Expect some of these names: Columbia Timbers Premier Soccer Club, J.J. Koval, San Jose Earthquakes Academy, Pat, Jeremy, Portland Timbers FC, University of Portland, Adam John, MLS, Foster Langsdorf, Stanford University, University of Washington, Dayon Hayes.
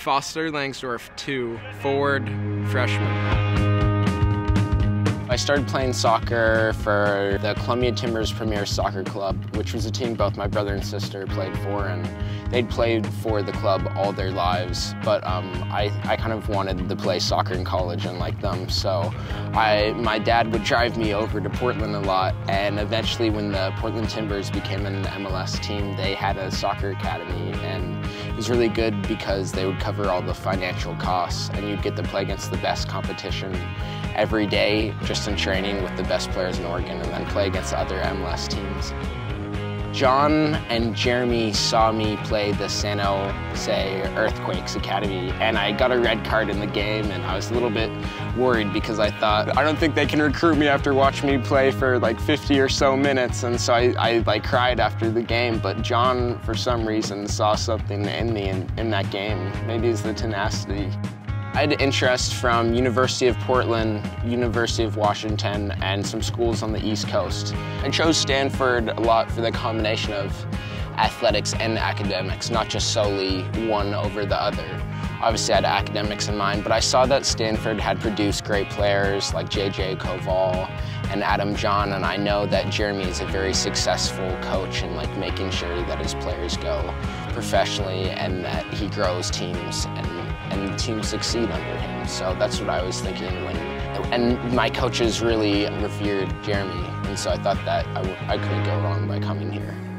Foster Langsdorf, 2, forward, freshman. I started playing soccer for the Columbia Timbers Premier Soccer Club, which was a team both my brother and sister played for, and they'd played for the club all their lives. But I kind of wanted to play soccer in college unlike them, so my dad would drive me over to Portland a lot, and eventually when the Portland Timbers became an MLS team, they had a soccer academy, and it was really good because they would cover all the financial costs, and you'd get to play against the best competition every day, just in training with the best players in Oregon, and then play against other MLS teams. John and Jeremy saw me play the San Jose Earthquakes Academy, and I got a red card in the game, and I was a little bit worried because I thought, I don't think they can recruit me after watching me play for like 50 or so minutes, and so I like cried after the game. But John, for some reason, saw something in me in that game. Maybe it's the tenacity. I had interest from University of Portland, University of Washington, and some schools on the East Coast. I chose Stanford a lot for the combination of athletics and academics, not just solely one over the other. Obviously I had academics in mind, but I saw that Stanford had produced great players like J.J. Koval and Adam John, and I know that Jeremy is a very successful coach in like making sure that his players go professionally and that he grows teams and teams succeed under him. So that's what I was thinking when, and my coaches really revered Jeremy, and so I thought that I couldn't go wrong by coming here.